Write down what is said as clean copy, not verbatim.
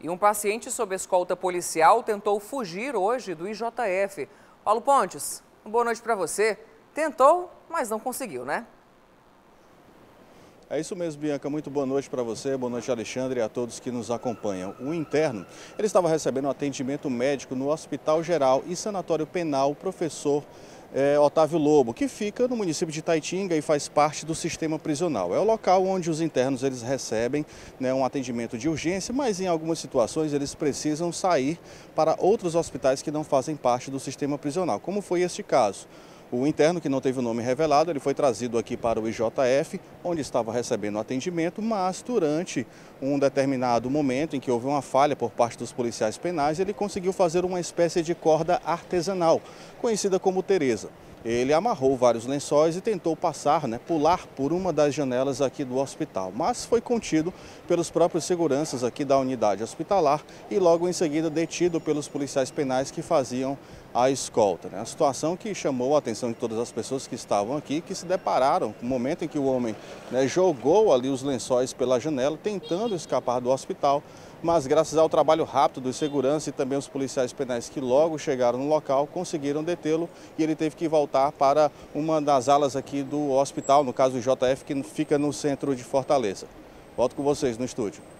E um paciente sob escolta policial tentou fugir hoje do IJF. Paulo Pontes, boa noite para você. Tentou, mas não conseguiu, né? É isso mesmo, Bianca. Muito boa noite para você, boa noite, Alexandre, e a todos que nos acompanham. O interno, ele estava recebendo atendimento médico no Hospital Geral e Sanatório Penal Professor Otávio Lobo, que fica no município de Taitinga e faz parte do sistema prisional. É o local onde os internos eles recebem, né, um atendimento de urgência, mas em algumas situações eles precisam sair para outros hospitais que não fazem parte do sistema prisional, como foi este caso. O interno, que não teve o nome revelado, ele foi trazido aqui para o IJF, onde estava recebendo atendimento, mas durante um determinado momento em que houve uma falha por parte dos policiais penais, ele conseguiu fazer uma espécie de corda artesanal, conhecida como Teresa. Ele amarrou vários lençóis e tentou passar, pular por uma das janelas aqui do hospital, mas foi contido pelos próprios seguranças aqui da unidade hospitalar e logo em seguida detido pelos policiais penais que faziam a escolta. A situação que chamou a atenção de todas as pessoas que estavam aqui, que se depararam com o momento em que o homem jogou ali os lençóis pela janela, tentando escapar do hospital, mas graças ao trabalho rápido dos seguranças e também os policiais penais que logo chegaram no local, conseguiram detê-lo e ele teve que voltar para uma das alas aqui do hospital, no caso do IJF, que fica no centro de Fortaleza. Volto com vocês no estúdio.